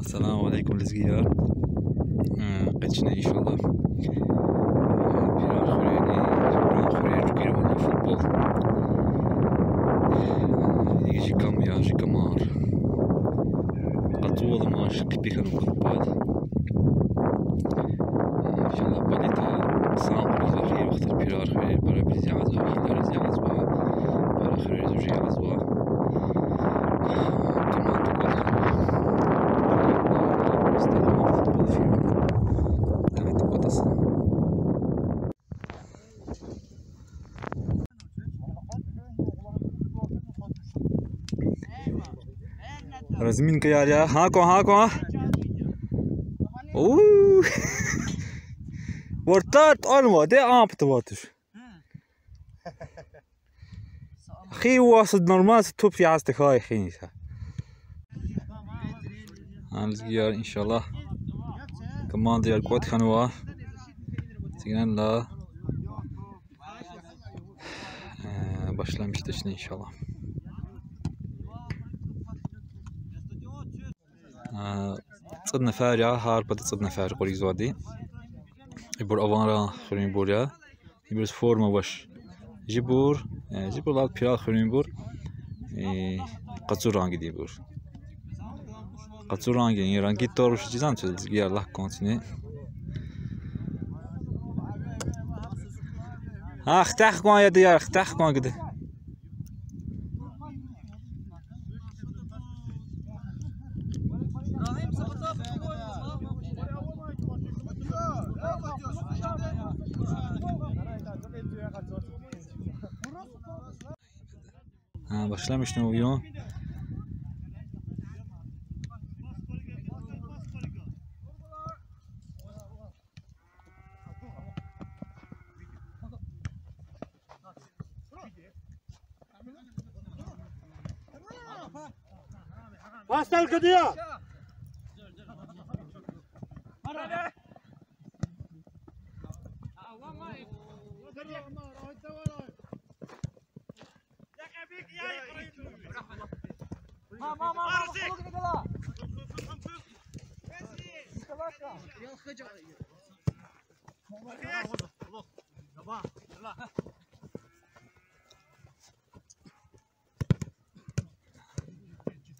Assalamu alaikum Lezgiyar. Qachna inshaalloh. Разминка я я. Ха ко. Уу. Вортат алма, де апт ватыш. Хи واصد нормал топ في عستك هاي خينيسا. Лезгияр ان شاء الله. كمان ديال كوت خنوا. تيغن لا. Başlamıştı şimdi inşallah. صدنا فارع هاربت صدنا فارع قري زوادي يبور أوانرا خريم بوريا يبور فورما وش جبور لات بيا خريم بور قطور رانجي ديبور قطور رانجي يعني رانجي تاروش جزان تلز يا الله كونتيني اختخ كون يا ديار اختخ كون كده başlamıştım o video. Bastel gidiyor.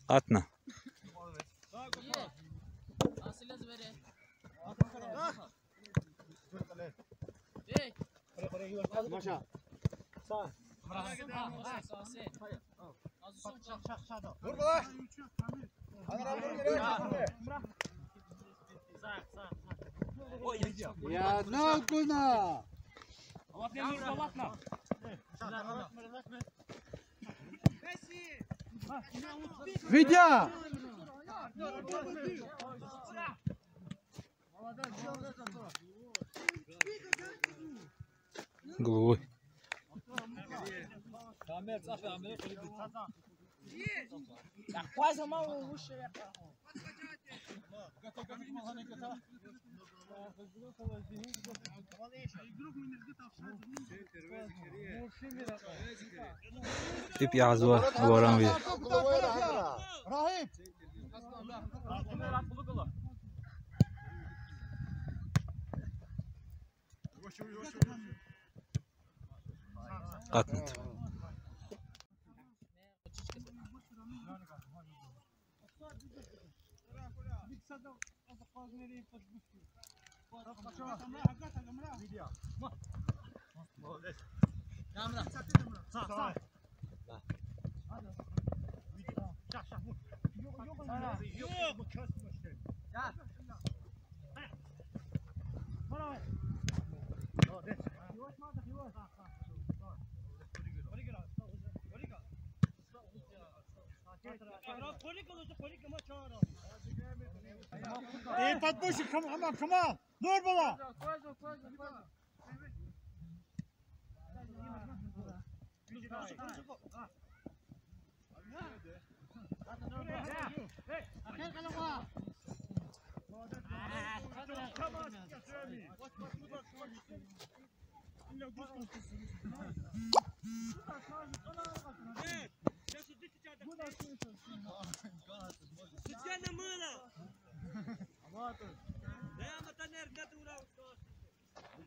Atna. Ya no kuna. Видя. Головой. Тип я зва ворам ви. Рахим. Катнет. Подпущик, Камал, Нурбала! Сейчас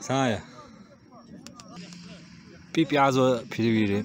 سایا پی پیاز و پیرویره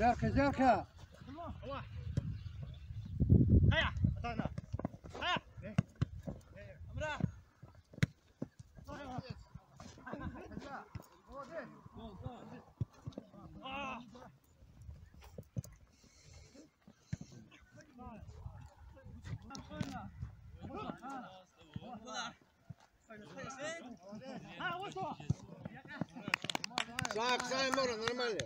Jaka Allah Haya atana Haya Amra Sak say mora normal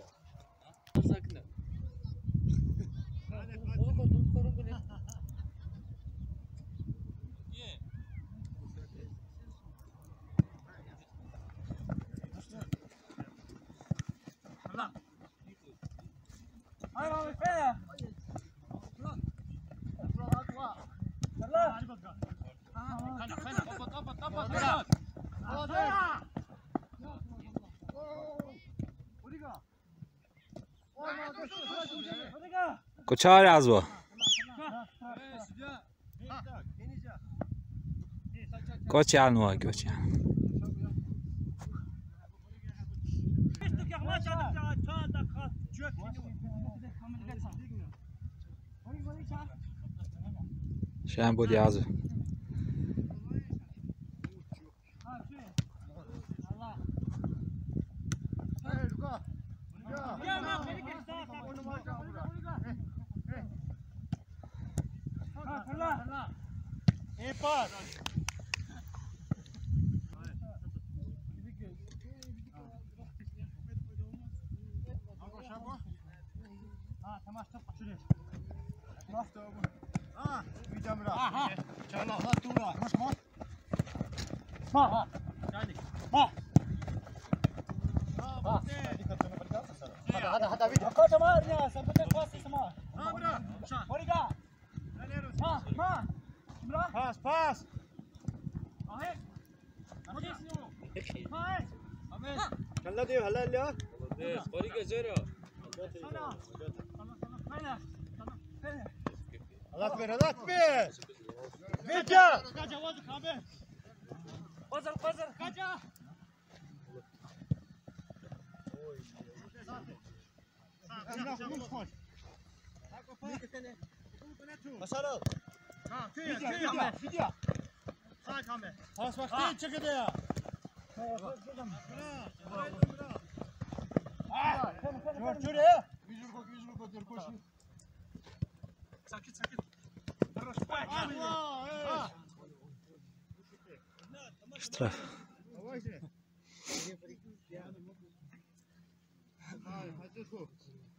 Koçar yazma. Koçar mı koçar? Şen bu yazı.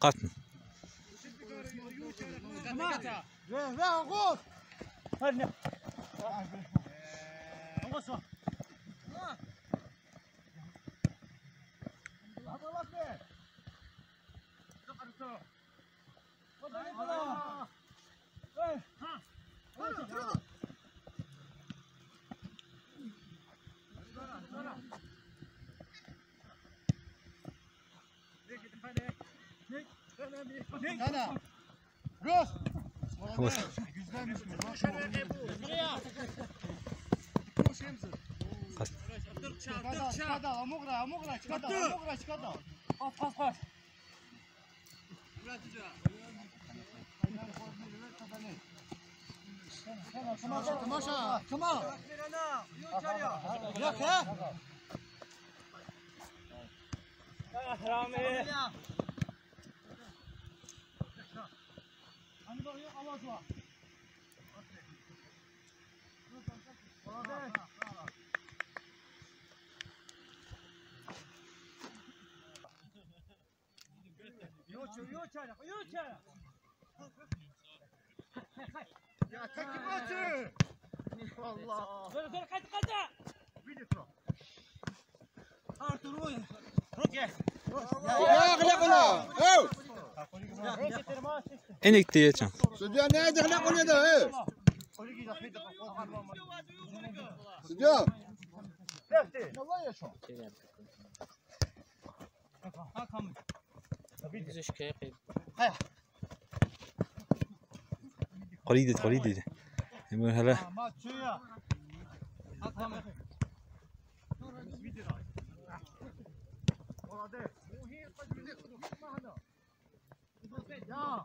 قطن İnik diyeceğim. Sıcağı ne edecek ne konuda he? Sıcağı. Nefti. Vallahi yaşa. Ha kamın. Bizi şikayet edeyim. Hayır. Kolide. Hemen hele. Atamam. Orada. Ya.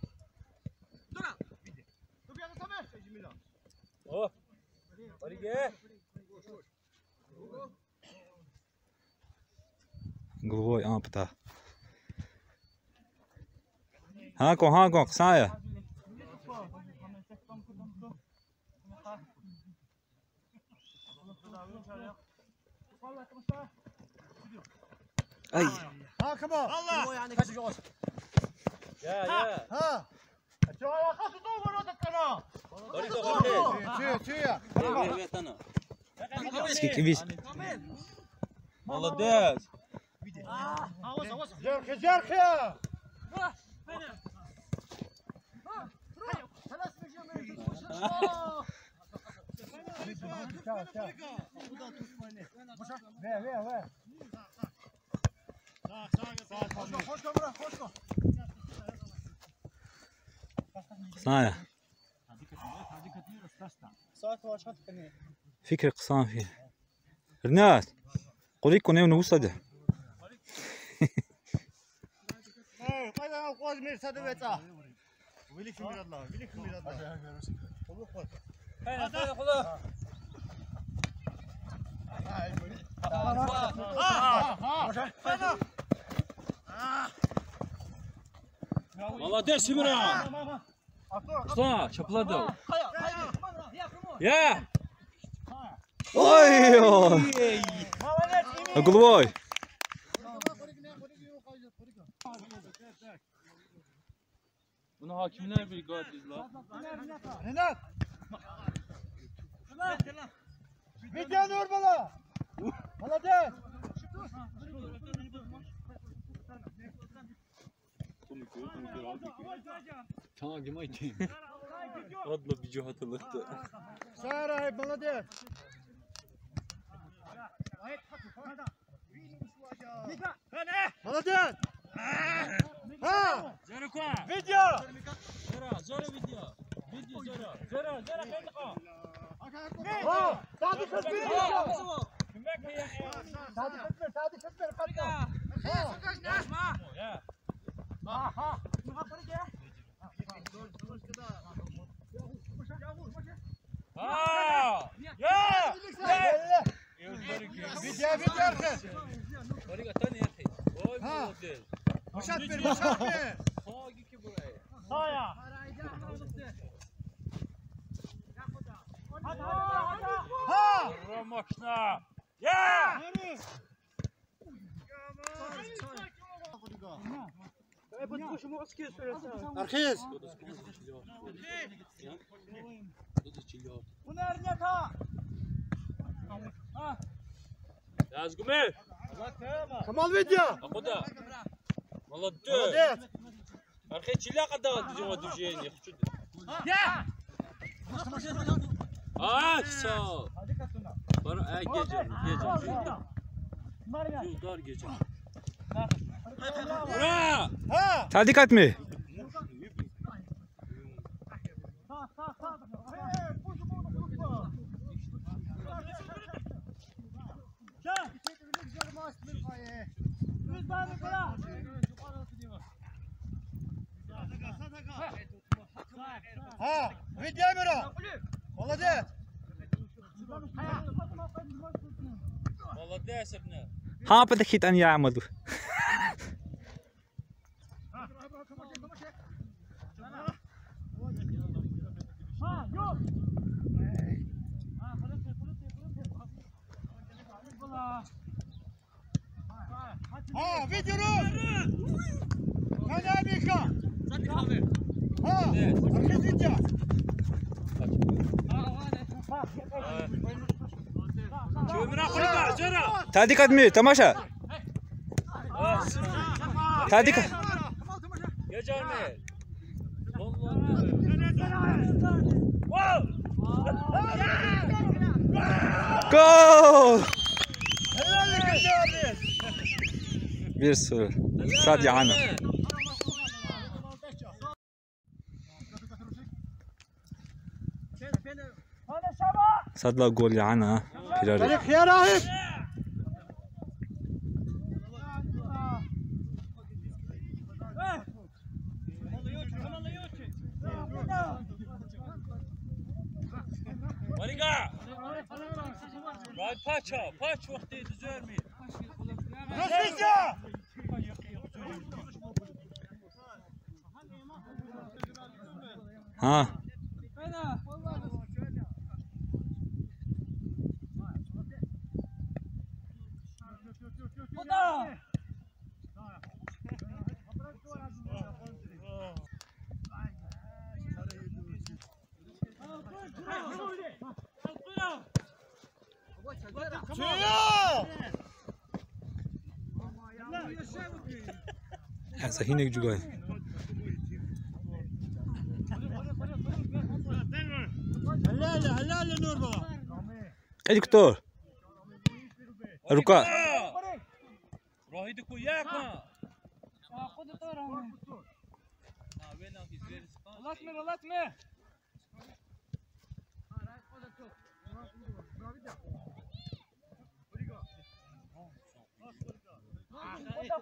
Головой, ампта. Ханко, ксая. Ay. Ha, come on. Allah. Ya. Ha. Çağla kaçtı doğru orada kana. Orada doğru. Çiğ. Tamam. Skikvis. Молодец. Ah, avaz. Gel. Ha. Benim. Ha. Halas mecemi. Ve. صايا هذيك فكر قصان فيه الناس Koliko dnevno usade? Молодец, Семиран! Что? Чаплодел? Я! Ой-ой-ой! Головой! Bunu hakimler bir gadriz la. Renat! Renat! Bir tane vur bana! Молодец! Tamam gimayteyim. Adla bir cihat alırdı. Sarayip молодец! Молодец! Video! Zora video! Video zora! Zora! Zora! Zora! Sadi kız verin! Sadi kız ver! Sadi kız ver! Parika! Aha! Nuha parika! Haa! Ya! Video! Video arkadaş! Parika tane yatay! Oy model! Başat ver! Başat ver! Saya. Ha. Romoşna. Ya. Arxiz. Bunlar ne ta? Ha. Yazgümel. Kamal video. Akuda. Молодец. Архечиля когда делал движение, хочу. Я. А, все. Бара, гечем. Удар гечем. Ура! Тади катми. А, веди Амира! Молодец! Молодец, Абнер! Ха, подохит Анья Амаду! А, веди руку! Коня Мика! Задыхавы! А, архидите! Тадик адми, тамаша! Тадик! Гол! Bir sürü. Sad Yahana. Sadla gol Yahana. Tarık ya Rahip. Mariga. Vay paça. Paç vaxtı düzörmeyin. Nasılca? Ha. Sahinek juga. Halala, halala Nur baba. Hadi kutu. Ruka. Rohit'i koyakma. Ulaşma, ulaşma. ها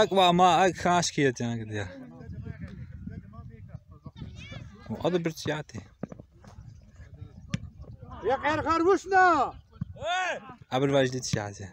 Akva ma ak hash kiyat yana gidiyor. Adı bir tiyatı. Ya kar kar vursun. Abir vajdi tiyatı.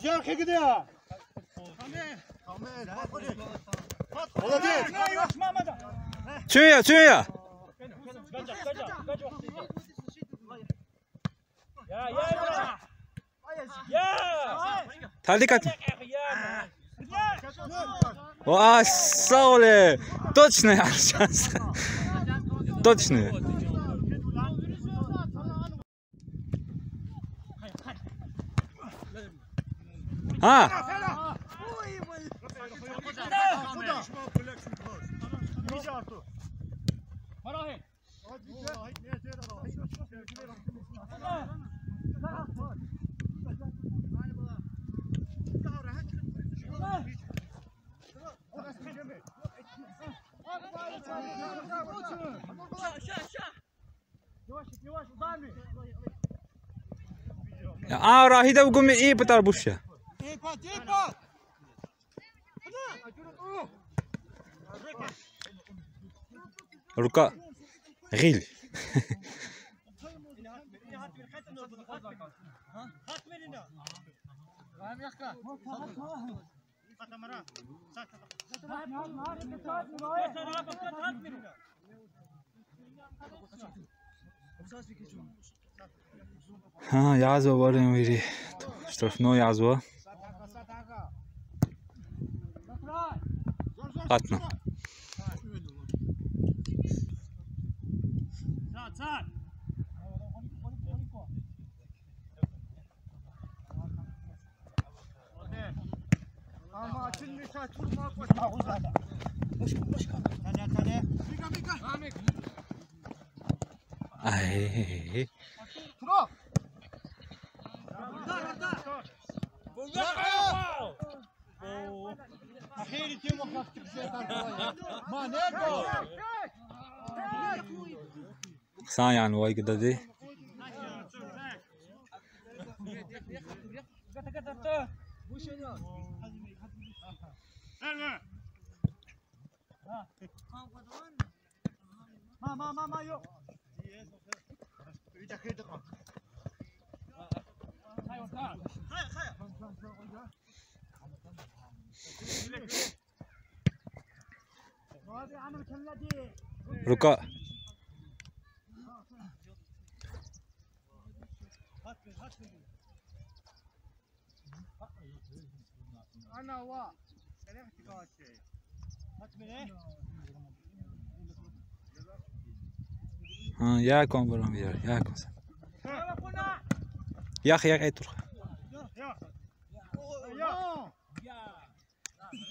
Gel gidiyor. Çüya. Dikkat. O sağ ol. Точно я сейчас. Точно. А! А, Рахида в гуме и потарбуша. Рука. Риль. Ha, yazva var ya biri. Штрафной yazva. Atma. Ay. Sayan vay gidadi. Ruka. Ha, ya kon buram yer, ya kon sen. Ya ya aytur.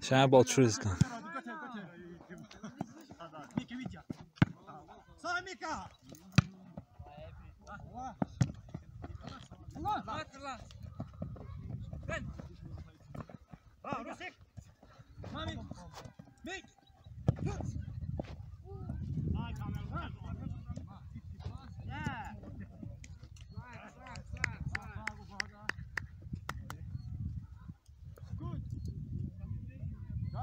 Şahab oturuz lan.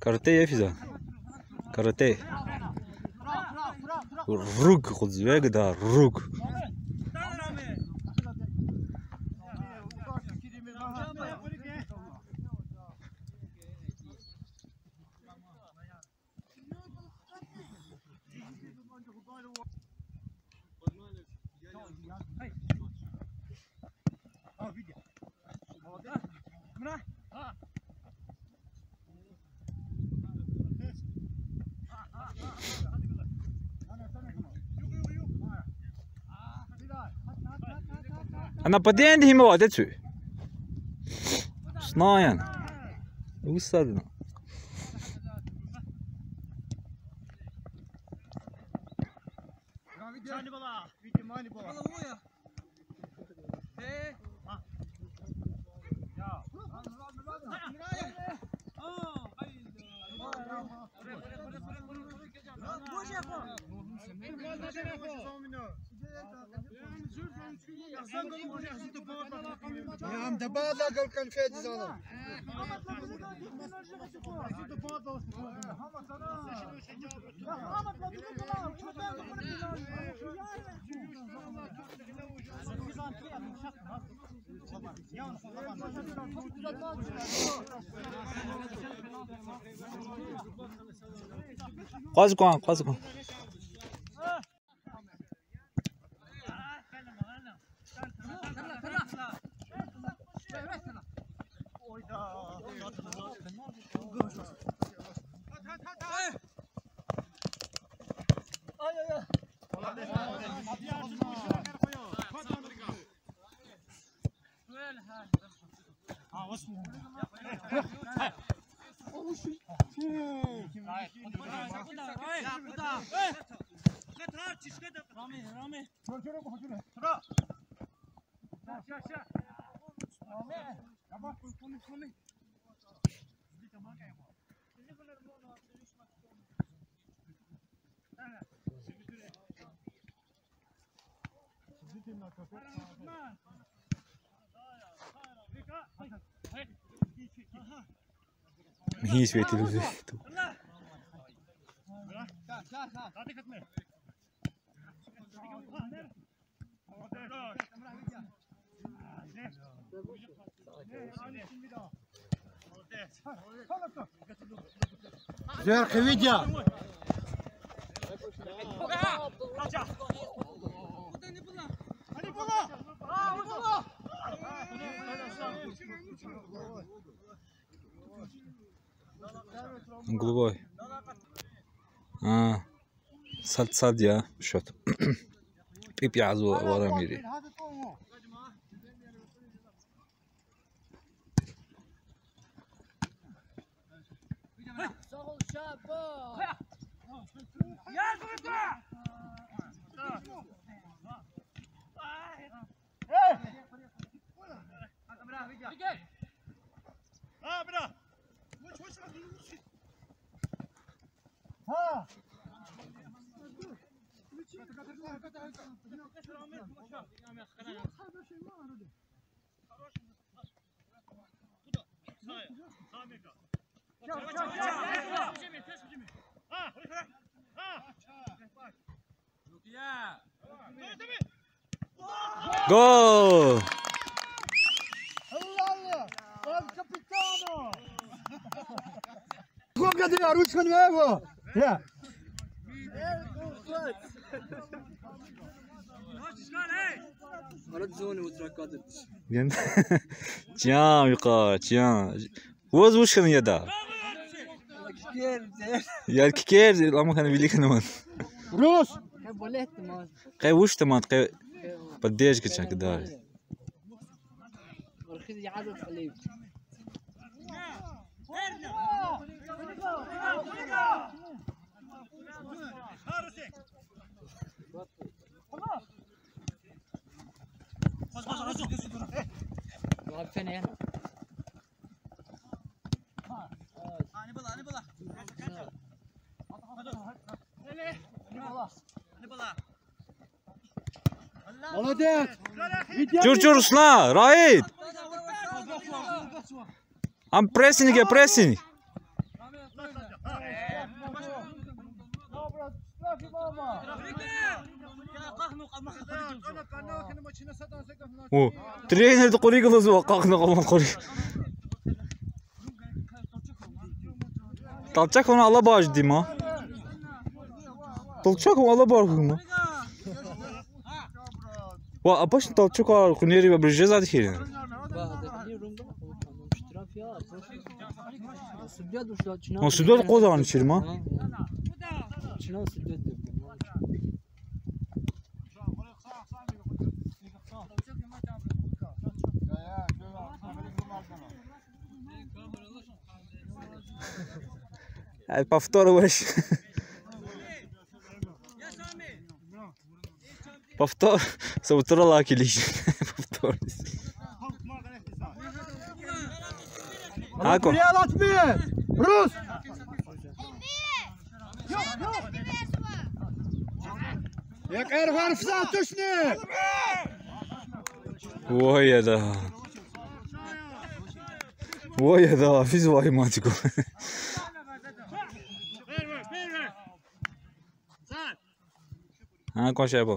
Karate ya Fiza. Karate. Rug خذ weg da rug. Напади на него, децу. Снаен. Усадно. Quase com. Hiç bekliyoruz. Zerk video. Голубой. Сад я счет. Пипязу Варамири. Gol! Ручка nueva. Ya. Bien. Tiens, Mika, tiens. Vos buscan ya da. Ya que quieres, la mujer biligen man. Rus. Qay wushta man, qay poddesh kichak dar. Orxiz yaadul qalib. Jurjurusla, right? I'm pressing, I'm pressing. O trainer de koriglas va qaqna qolman qorig. Talçak onu ala baş deyim ha. Talçak onu ala baş deyim ha. Va apaşın talçak var kuneri ve brije zadı hirin. O südat qodan içirim ha. İçinan südat deyim. Повторываешь. Повтор. Саутралаки лично. Повтор. Ако. Рус. Я карвар в сатушне. Ой, это. Voy a dar fiz voy mágico. Ah, ¿cuál es eso?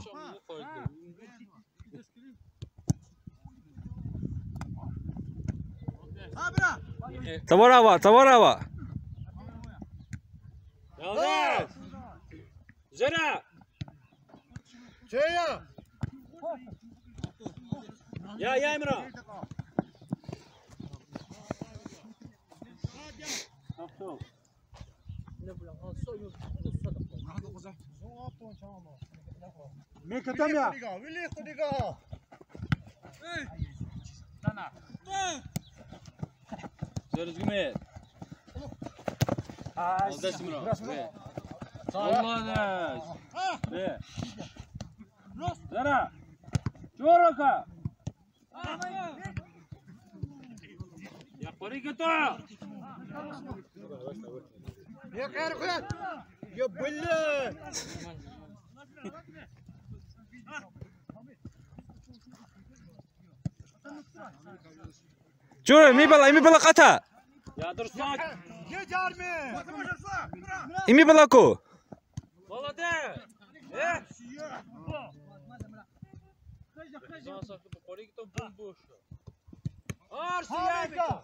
Tabarava, tabarava. Dale. Zera. Cheya. Ya, ya, Emra. Me catamia. Zergüme. Aldas mı? Salmadas. Ne? Zara. Çoraka. Ya parikata. Ya karıklar. Ya bille. Çor, mi bala kata. Ya dursun. Yeter mi? İmi balako. Balade. Eh? Arsiyaka.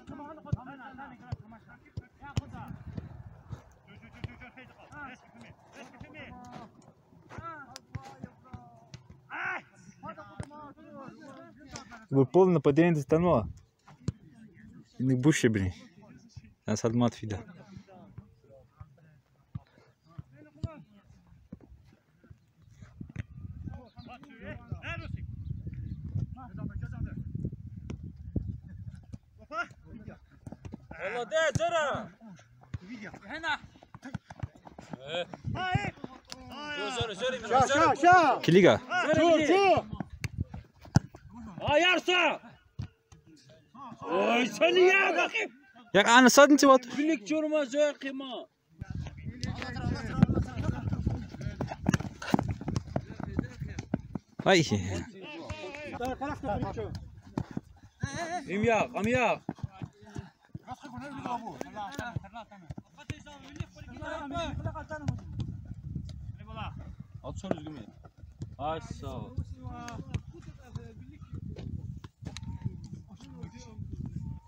Выполнено нападение достанова. Не буши, блин. Я садмат вида. Молодец, Жора! Килига! Ayarsa! Oy seni ya bakayım. Ya anlasadın ki vat. Birlik çoruma zor kıyma. Ay. İmyak, amyak. At sor üzgümü. Ay sağ ol.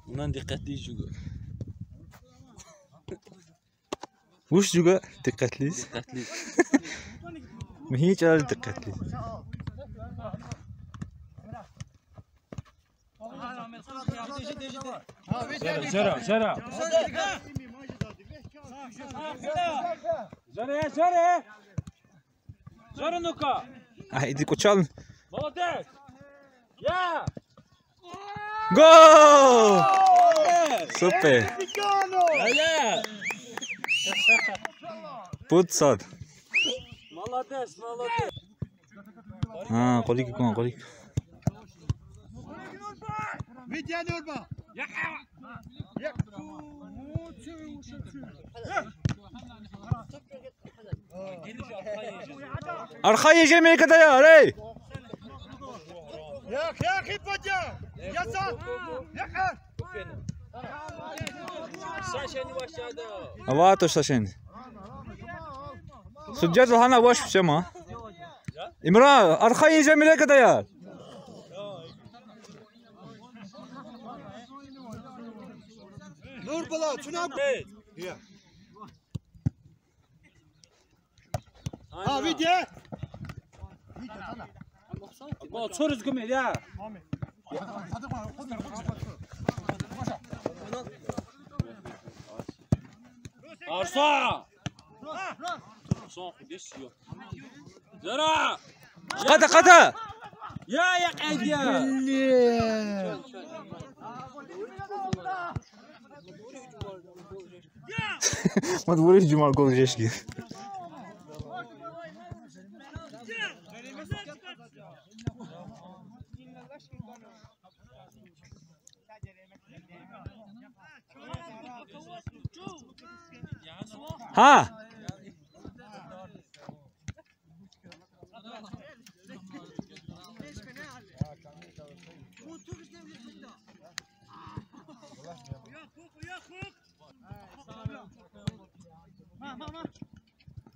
Bundan dikkatliyiz juga. Vuş juga dikkatliyiz. Hiç öyle dikkatliyiz. Zara, zara. Zara, zara. Zara nuka. Haydi koçalım. Balades. Ya. Gol! Super! Olha! Putz, sad! Молодец, молодец! Ah, kolik kon, kolik. Vidya Nurba! Arkaya gelmeye kadar ya, hey! Yak, yak, hep baca! Yasa! Yakar! Сашен başladı. Ava to Сашен. Судья Зулхана boş всема. İmra, arkaya Cemile kadar ya. Nur bala, tuna bey. Ha, video. Bak, çoruz gömel ya. Arsa! Son kudesiyor. Zara! Kata kata! Ya yak ediyor! مدبوریش جمال گوزش کی؟ ها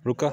Luca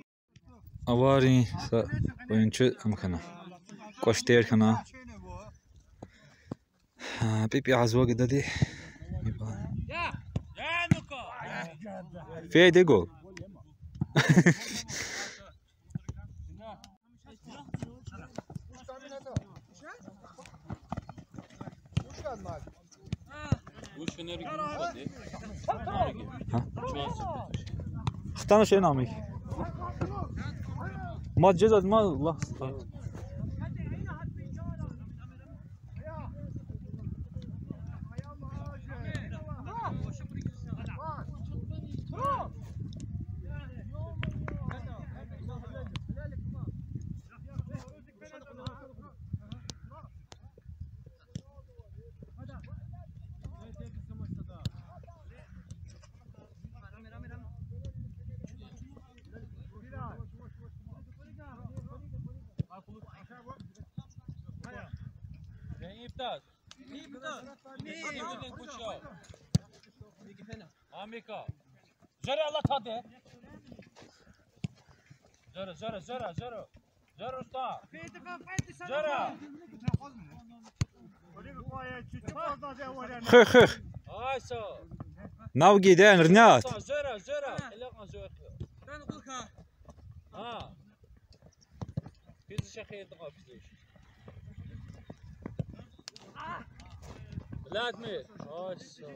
آواری سر باینچه امکانه کشتیر کنه پیپی عزوجی دادی فیه دیگو اختنا شيء نامي ما تجدد ما الله Amika, zara Allah tadı. Zara usta. Zara. Hıh hıh. Aysa. Navgi den Rnat. Zara. Elaqan zöxü. Ben qulka. Ha. Bir şəxsiyyət qabıdır. Lazmi. Aysa.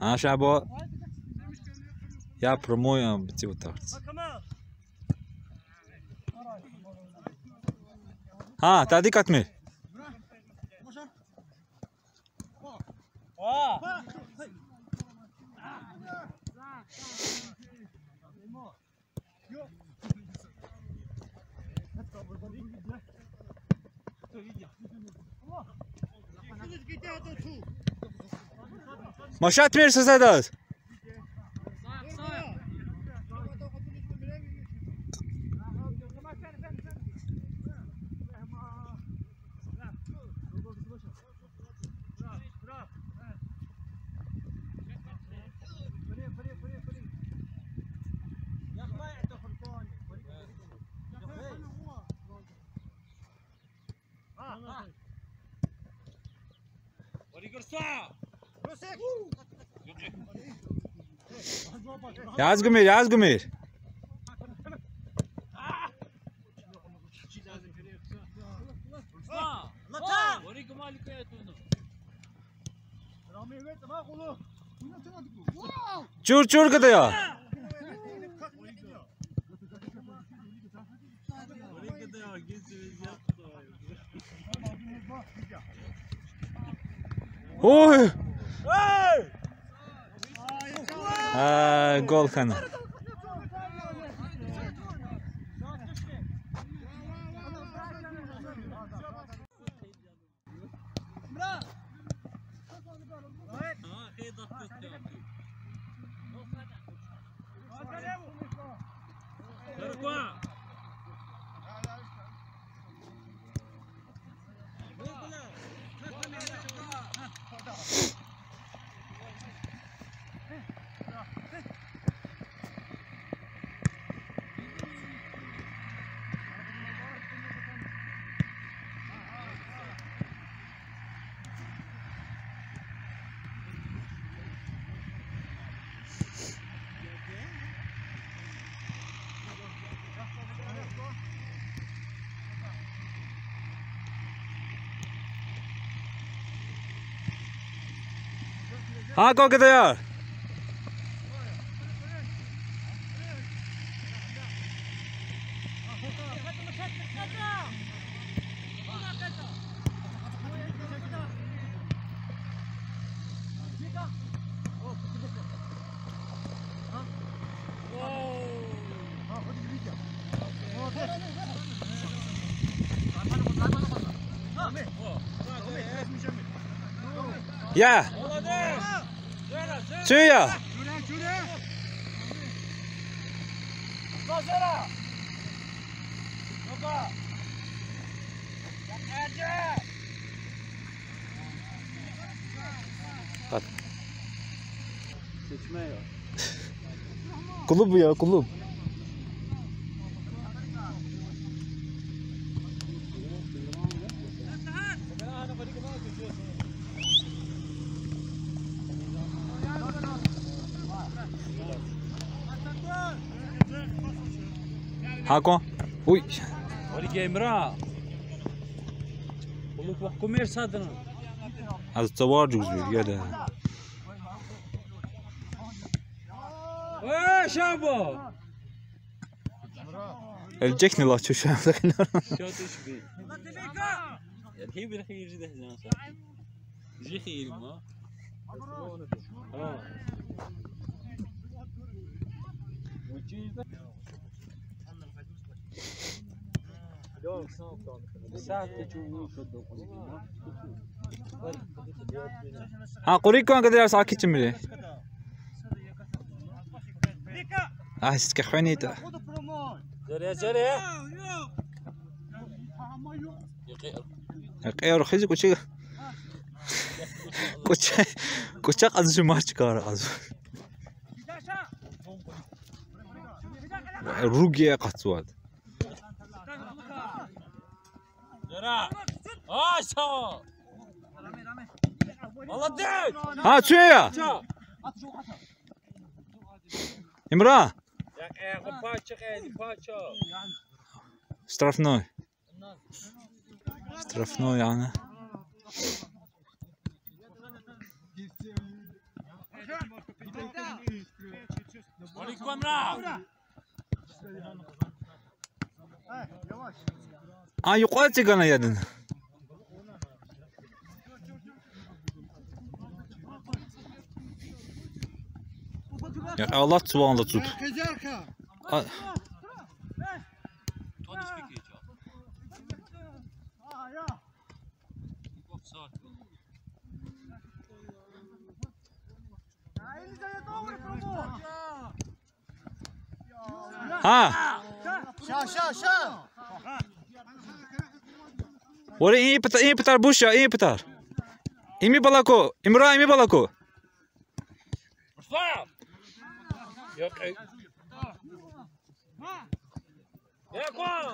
А шабо я промоям типа так. А, та дикат ми. Машат мир создадат. Yazgımir. Çur kadar ya. Oy. Ay, gol kanı. Ай, हाँ को कितने यार ya Suya. Kulüp bu ya, kulüp. Hako. Uy. Orige Emrah. Oluk bak komer sadına. Az tavarcuz bir gel. Hey şabo. Elcek ne la çoşan sakın. Çotuş bir. Hep bir hayırcı dehzan sen. Zihir ma. Ha. Ha Kurikon kadar sakin mi? Ah siz kahveni de. Zere zere. Yakıyor kızı koçak. Koçak az cuma çıkar az. Rugiye katsuat. Aşağı. Allah değil. Ha çöya. İmra. Strafnoy. Strafnoy yani. Aleyküm İmra. А юкка чыгана ядын. Я Аллах субханалла тут. А. Ша-ша-ша. Ore iyi petar buşa, iyi petar. İmi balako, İmra imi balako.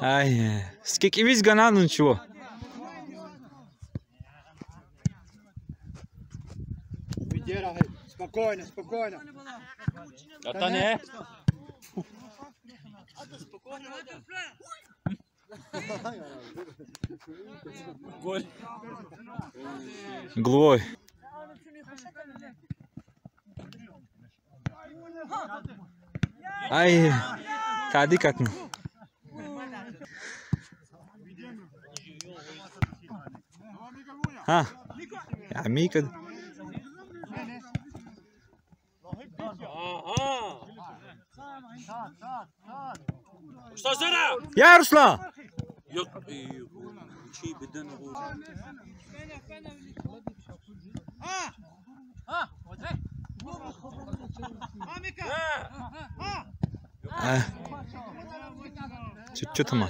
Ay, skik iviz gananın şu. Спокойно, спокойно. Это не. Головой. Ай, тади катну. Ха. Амикад. Я Руслан. Что там?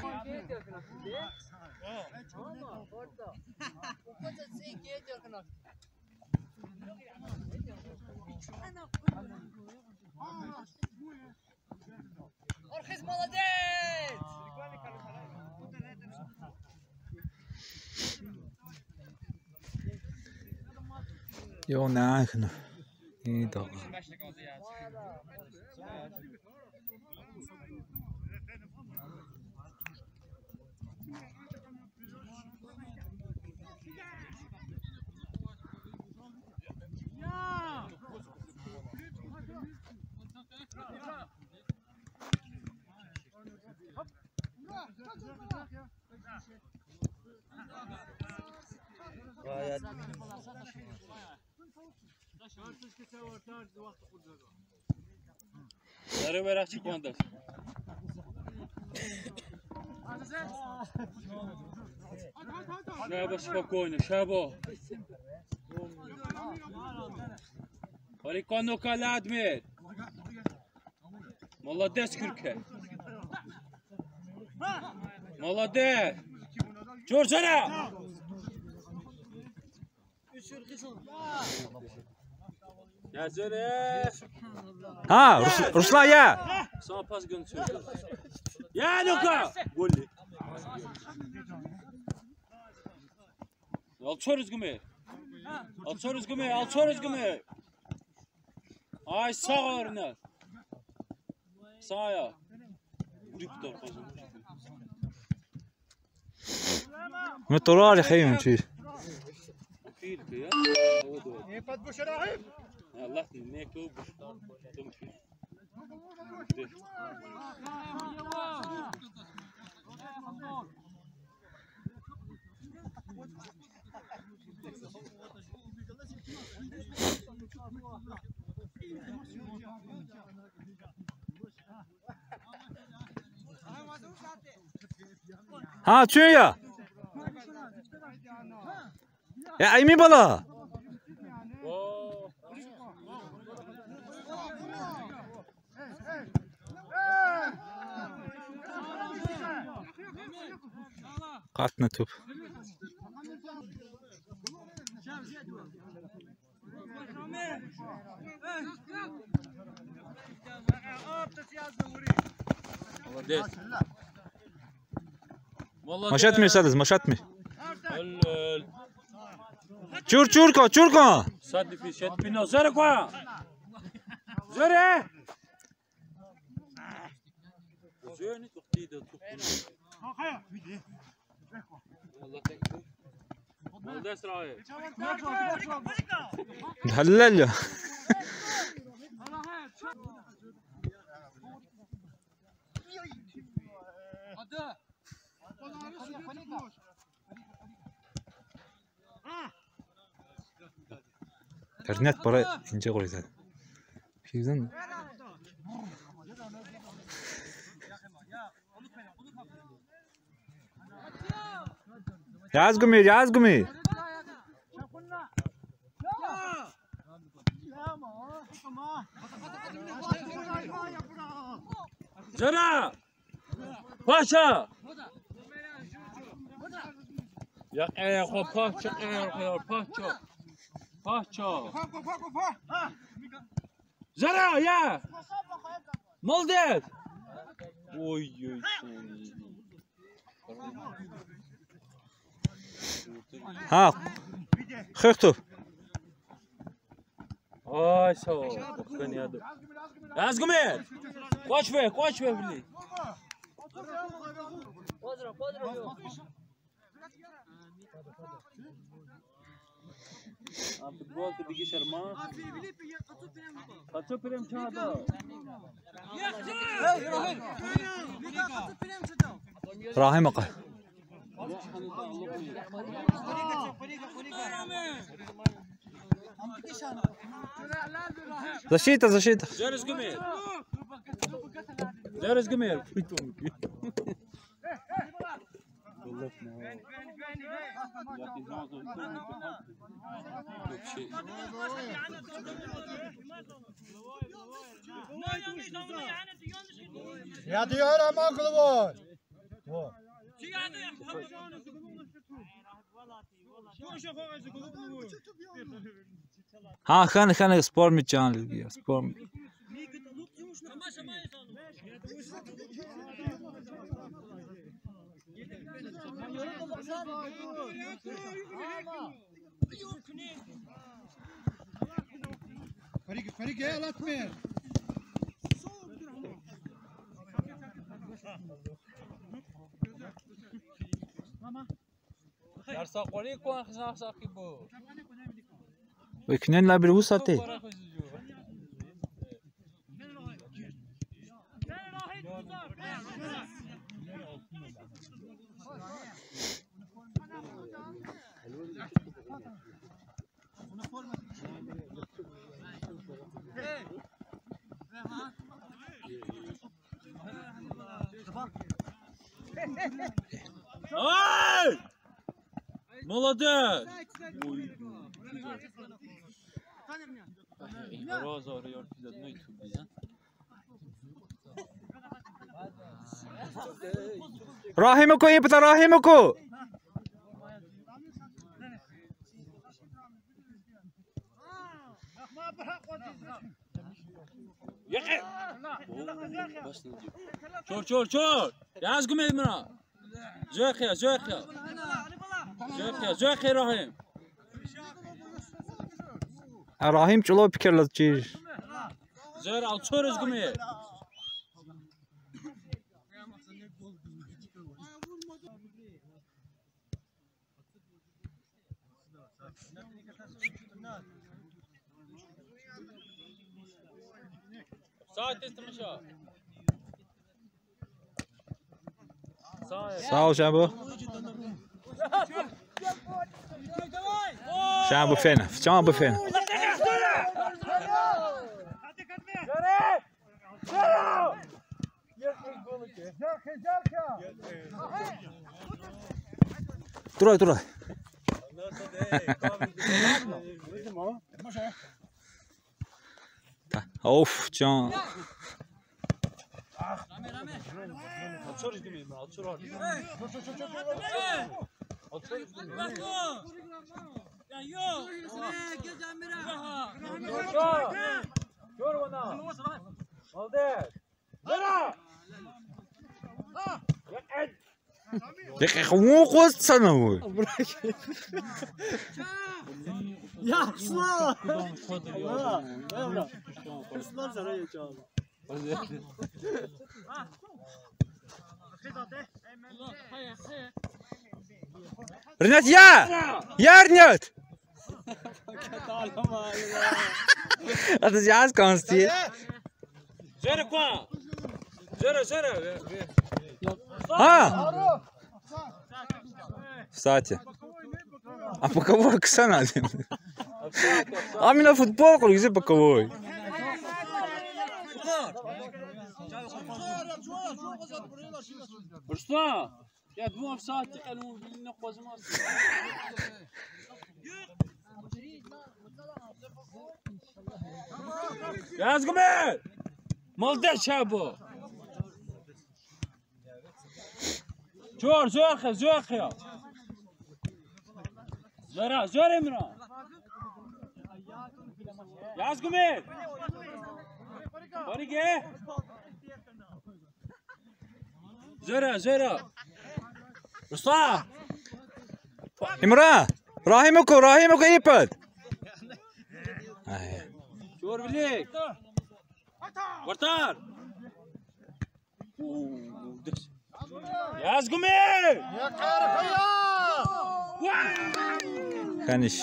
Орхиз молодец! Йо, нахрен. И да. Шаба спокойно, шаба. Парикону каладмир. Молодец, Кюрке. Молодец. Чуржара. А, Рушла я. Сам пас гонцу. Я ну-ка. Голи. Al çoruz güme. Ay sağ örne. Sağ ya. Rüptor kazandı. Motoru al hayım çiğ. Ne pat boşa rahim. Allah ne ko boştan koydum ki. Ha çöy ya. Ya aymi bala. Katna top. Молодец. Машатми садыз, машатми. Чурка. Садди пишет пино. Зере ква. Зере. Зере тухти да тухти. Хая, види. Молодец, Рае. Даллеля. Ада. Ternet para ince gol izledi. Kimden mi? Yaz gümü. Zara. Paşa. Ya Paşa. Zara ya. Moldev. Oy. Ha. Xırtıb. Ay sağ ol. Konya'da. Yazgımir. Koş ver birlik. Podro. Futbol tu bigi Sharma. Kaço pirem çağda. Rahim aka. Zaşita. Deriz gümür. Ya diyor ama aklı var. Ha kan spor mu canlı spor mu? Bari ويكنين لابل وسطي Молодец! Рахимку, импота, Рахимку! Чор, чор, чор! Я с гумей мра! Зехия, зехия! Zöke, zöke Rahim. Rahim çolab pikerler çiz. Zör alçor özgüme. Saat istemiş ha. Sağ ol Şambu. Şam bu fena, şam bu fena. Duray, duray. Of, can. Dikkat onu koşsana oy. Ya sla. Rınet ya! Ya Rınet! Atas yaz konstiye. Zere kwa! Zere zere! Ha! Vstate. A pakovoj ksa nadim. A mi na futbolku gdje pakovoj? Što? Я думал, что ты не хозмался. Я сгубил! Молодец, Шабо! Чор, зорха, зорха! Зора, зора, Имра! Я сгубил! Бориге! Зора, зора! Ruslan! İmran! Rahimoko, Rahimoko İpad! Çor bilik! Vartar! Yazgumi! Yakar kaya! Kaniş!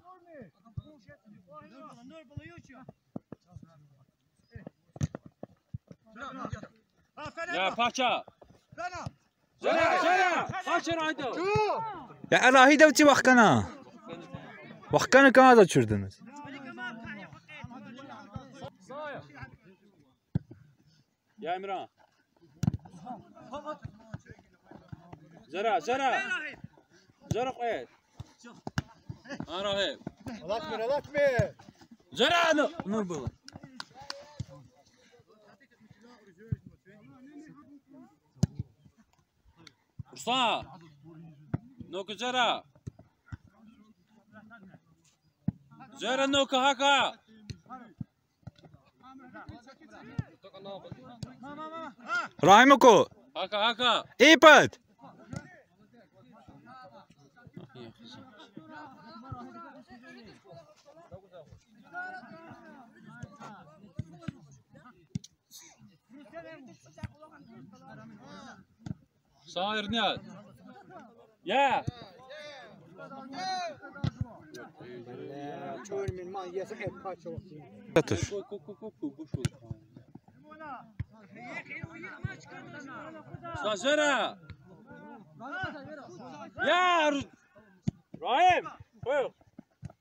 Ya paça. Zara, zara. Paça rayda. Ya arahi devci vaxtkana. Vaxtkana kana da çürdünüz. Ya İmran. زرع زرع زرع قيد أراهيب ولاتمي ولاتمي زرع نور بول قرصان نوك زرع زرع نوك هكا رحمكو هكا هكا إيبت صاير ناد يا سازرا يا رايم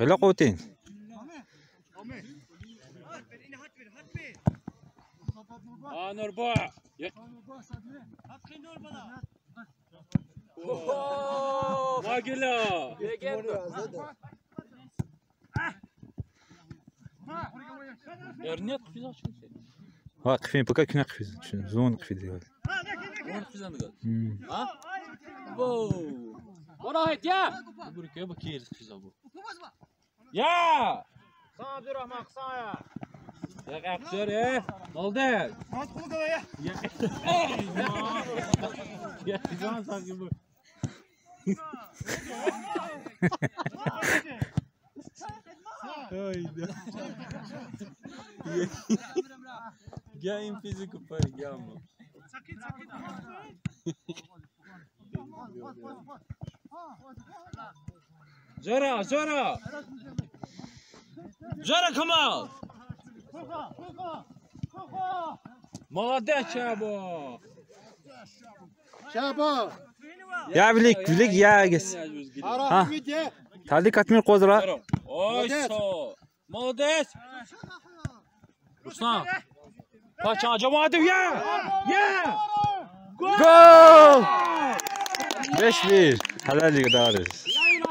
غلا قوتين نربع ما قلا يرنيت في واقفين بكا كنا قفزت شنو زون قفز ديال زون قفز نقول ها واو وراه يا نقول لك يا بكير قفز ابو يا صابر الرحمن قصايا يا قاع قدر ايه ولدان ما تقول كذا يا يا زون صاحب هايدا جايين فيزيكو باي جاما سكت سكت جرى جرى جرى كمال مادة شابو شابو يا بليك بليك يا جس ها تعالي كاتمين قدرة اوه مودس حسام قاچا جماعتي يا يا جول 5-1 حلالي قدارس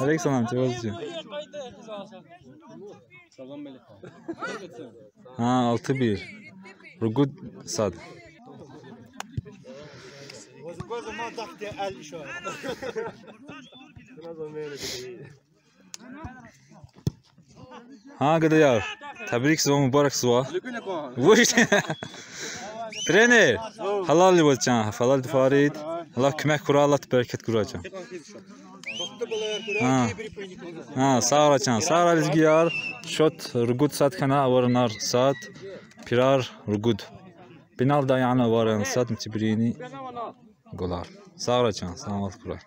عليك سلام توزيع الطبيب رقود صاد ها قد يا تبريك سوا مبارك سوا وش ترينر حلال لي وجهه حلال فريد Allah kömək qura, Allah bərəkət quracaq. Sağ olacaq. Sağ ol Lezgiyar. Şot rugud satkana avaranlar sat. Pirar rugud. Binal dayana avaran sat mütibrini golar. Sağ olacaq. Sağ ol qura.